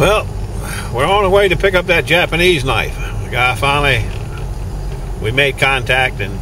Well, we're on the way to pick up that Japanese knife. The guy finally, we made contact, and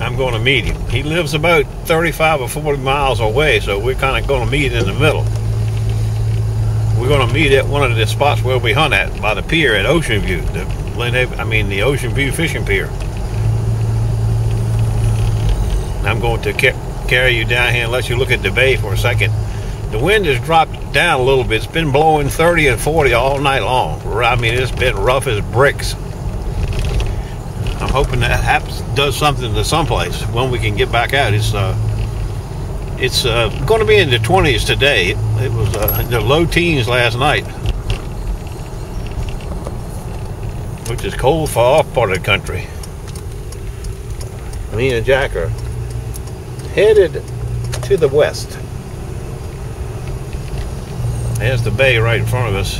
I'm going to meet him. He lives about 35 or 40 miles away, so we're kind of going to meet in the middle. We're going to meet at one of the spots where we hunt at, by the pier at Ocean View. The Ocean View Fishing Pier. I'm going to carry you down here and let you look at the bay for a second. The wind has dropped down a little bit. It's been blowing 30 and 40 all night long. I mean, it's been rough as bricks. I'm hoping that does something to someplace when we can get back out. It's going to be in the 20s today. It was in the low teens last night, which is cold for off part of the country. Me and Jack are headed to the west. There's the bay right in front of us.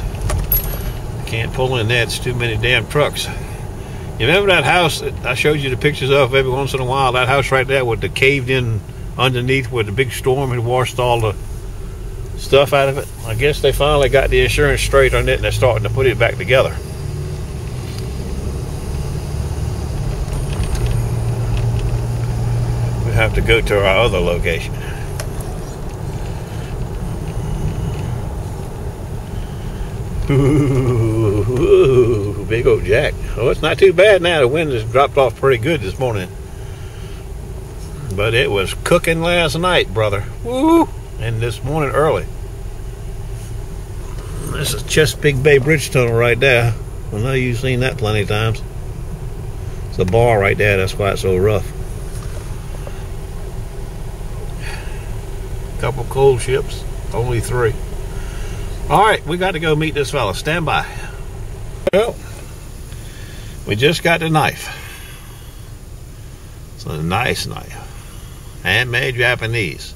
Can't pull in there, it's too many damn trucks. You remember that house that I showed you the pictures of every once in a while? That house right there with the caved in underneath where the big storm had washed all the stuff out of it. I guess they finally got the insurance straight on it and they're starting to put it back together. Have to go to our other location. Ooh, big old Jack. Oh, it's not too bad now. The wind has dropped off pretty good this morning, but it was cooking last night, brother. Woo! And this morning early. This is Chesapeake Bay Bridge Tunnel right there. I know you've seen that plenty of times. It's a bar right there. That's why it's so rough. Couple coal ships, only 3. All right, we got to go meet this fella. Stand by. Well, we just got the knife. It's a nice knife, handmade Japanese,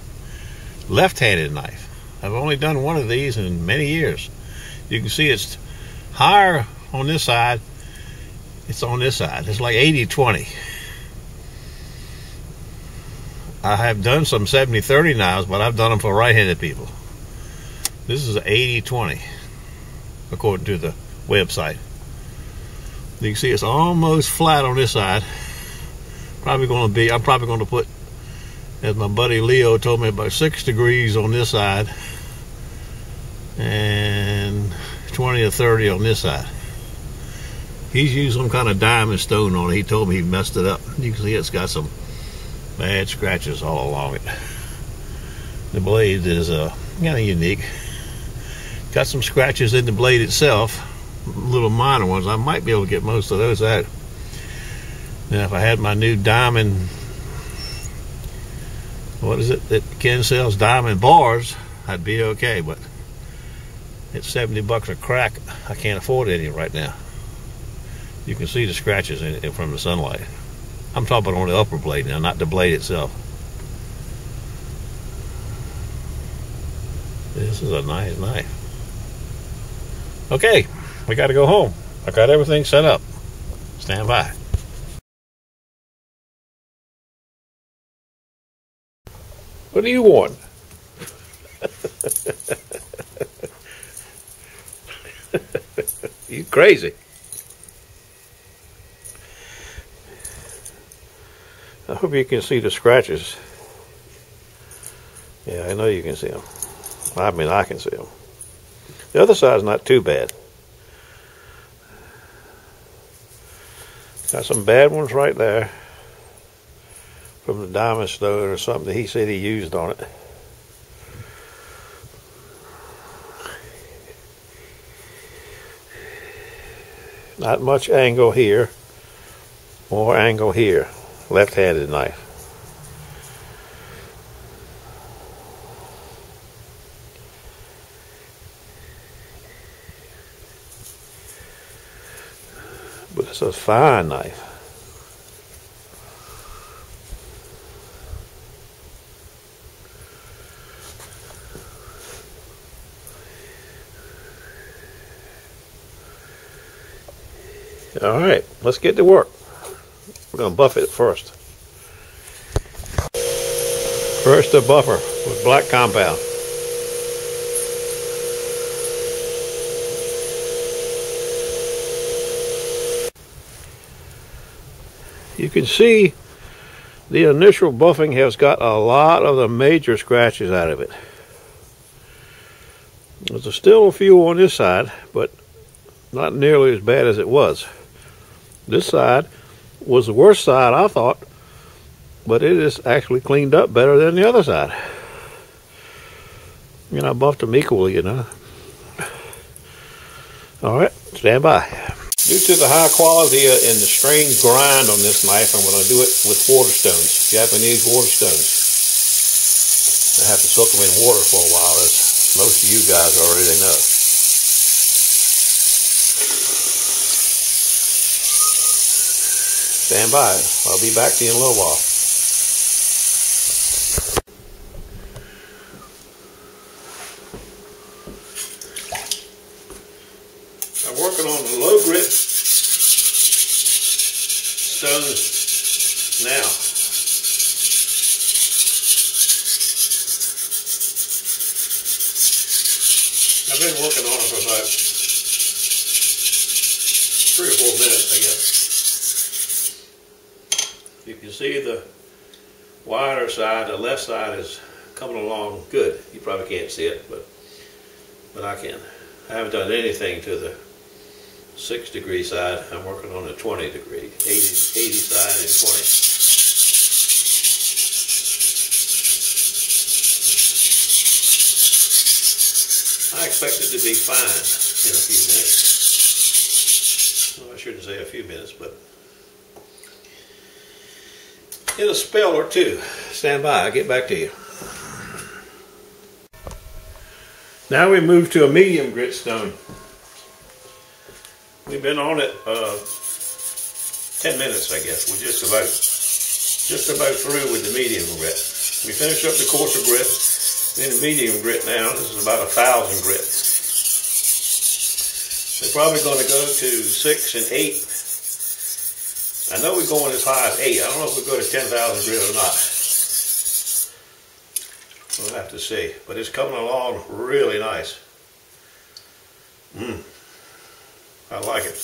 left-handed knife. I've only done one of these in many years. You can see it's higher on this side. It's on this side. It's like 80-20. I have done some 70-30 knives, but I've done them for right-handed people. This is 80-20, according to the website. You can see it's almost flat on this side. I'm probably going to put, as my buddy Leo told me, about 6 degrees on this side and 20 or 30 on this side. He's used some kind of diamond stone on it. He told me he messed it up. You can see it's got some bad scratches all along it. The blade is kind of unique. Got some scratches in the blade itself, little minor ones. I might be able to get most of those out. Now, if I had my new diamond, what is it that Ken sells? Diamond bars, I'd be okay, but it's $70 a crack. I can't afford any right now. You can see the scratches in it from the sunlight. I'm talking about on the upper blade now, not the blade itself. This is a nice knife. Okay, we got to go home. I got everything set up. Stand by. What do you want? You crazy. I hope you can see the scratches. Yeah, I know you can see them. I mean, I can see them. The other side's not too bad. Got some bad ones right there from the diamond stone or something that he said he used on it. Not much angle here. More angle here. Left-handed knife. But it's a fine knife. All right, let's get to work. We're going to buff it first. First, a buffer with black compound. you can see the initial buffing has got a lot of the major scratches out of it. There's still a few on this side, but not nearly as bad as it was. This side was the worst side, I thought, but it is actually cleaned up better than the other side. And I buffed them equally, you know. Alright, stand by. Due to the high quality and the strange grind on this knife, I'm going to do it with water stones, Japanese water stones. I have to soak them in water for a while, as most of you guys already know. Stand by. I'll be back to you in a little while. I'm working on the low grit stones now. I've been working on it for about 3 or 4 minutes, I guess. You can see the wider side, the left side is coming along good. You probably can't see it, but I can. I haven't done anything to the 6 degree side. I'm working on the 20 degree, 80 side and 20. I expect it to be fine in a few minutes. Well, I shouldn't say a few minutes, but in a spell or two. Stand by, I'll get back to you. Now we move to a medium grit stone. We've been on it 10 minutes, I guess. We're just about through with the medium grit. We finished up the coarser grit, then the medium grit now. This is about 1,000 grit. They're probably going to go to 6 and 8. I know we're going as high as 8. I don't know if we go to 10,000 grit or not. We'll have to see. But it's coming along really nice. I like it.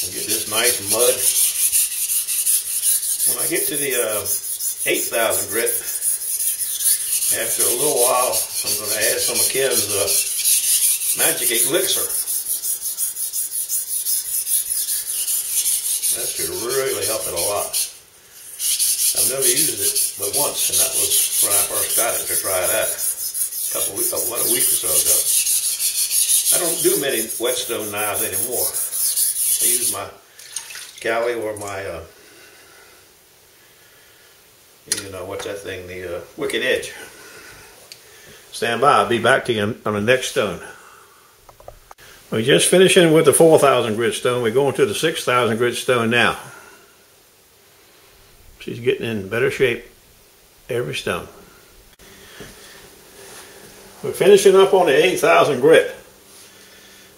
We'll get this nice mud. When I get to the 8,000 grit, after a little while, I'm going to add some of Ken's Magic Elixir. That should really help it a lot. I've never used it but once, and that was when I first got it to try it out about a week or so ago. I don't do many whetstone knives anymore. I use my galley or my, you know, what's that thing, the Wicked Edge. Stand by, I'll be back to you on the next stone. We're just finishing with the 4,000 grit stone. We're going to the 6,000 grit stone now. She's getting in better shape every stone. We're finishing up on the 8,000 grit.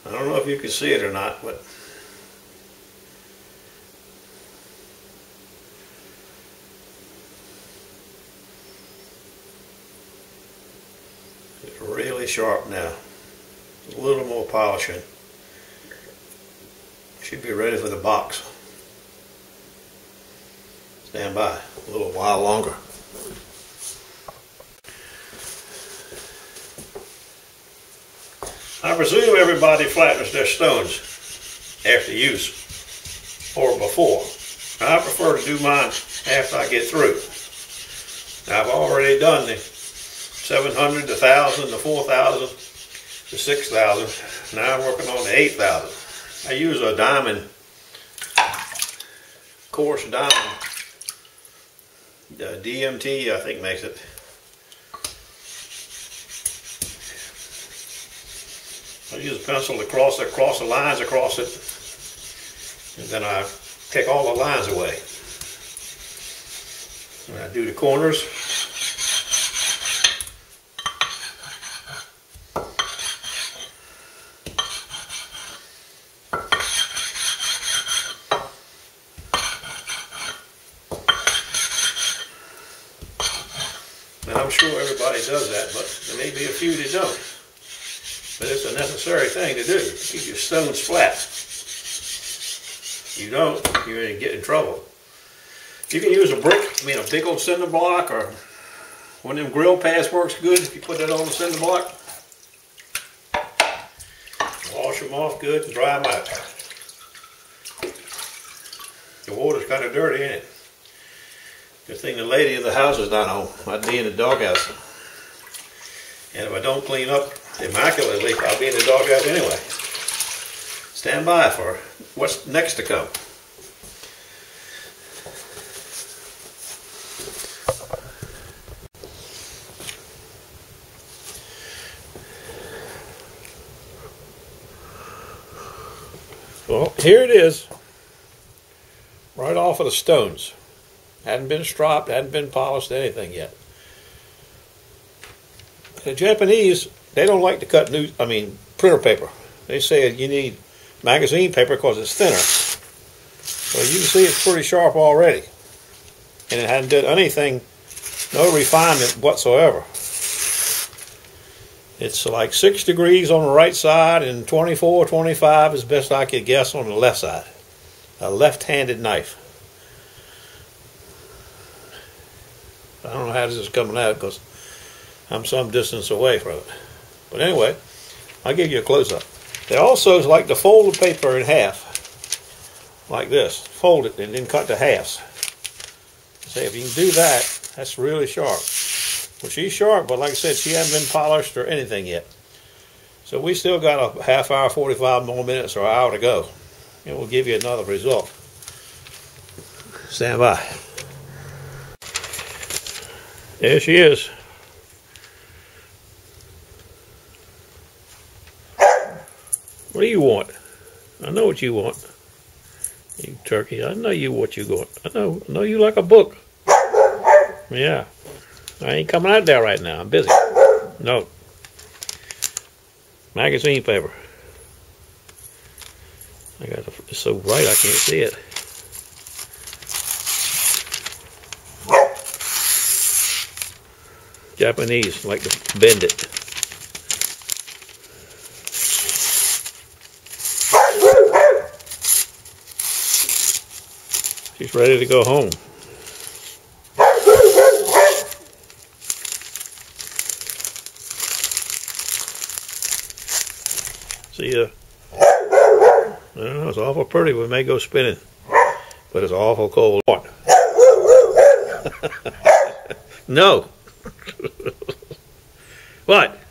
I don't know if you can see it or not, but it's really sharp now. A little more polishing. Should be ready for the box. Stand by a little while longer. I presume everybody flattens their stones after use or before. I prefer to do mine after I get through. I've already done the 700, the 1,000, the 4,000, the 6,000. Now I'm working on the 8,000. I use a diamond, coarse diamond. DMT, I think, makes it. I use a pencil to cross the lines across it, and then I take all the lines away. And I do the corners. I I'm sure everybody does that, but there may be a few that don't. But it's a necessary thing to do, to keep your stones flat. You don't, you're going to get in trouble. You can use a brick, I mean a big old cinder block, or one of them grill pads works good if you put that on the cinder block. Wash them off good and dry them out. The water's kind of dirty, ain't it? Good thing the lady of the house is not home. I'd be in the doghouse. And if I don't clean up immaculately, I'll be in the doghouse anyway. Stand by for what's next to come. Well, here it is. Right off of the stones. Hadn't been stropped, hadn't been polished, anything yet. The Japanese, they don't like to cut printer paper. They say you need magazine paper because it's thinner. So you can see it's pretty sharp already. And it hadn't done anything, no refinement whatsoever. It's like 6 degrees on the right side and 24, 25 as best I could guess on the left side. A left-handed knife. I don't know how this is coming out because I'm some distance away from it. But anyway, I'll give you a close-up. They also like to fold the paper in half. Like this. Fold it and then cut to halves. Say, if you can do that, that's really sharp. Well, she's sharp, but like I said, she hasn't been polished or anything yet. So we still got a half hour, 45 more minutes or an hour to go. And we'll give you another result. Stand by. There she is. What do you want? I know what you want. You turkey, I know you what you want. I know you like a book. Yeah. I ain't coming out there right now. I'm busy. No. Magazine paper. I got it's so bright I can't see it. Japanese like to bend it. She's ready to go home. See ya. I don't know, it's awful pretty. We may go spinning, but it's awful cold. No. What?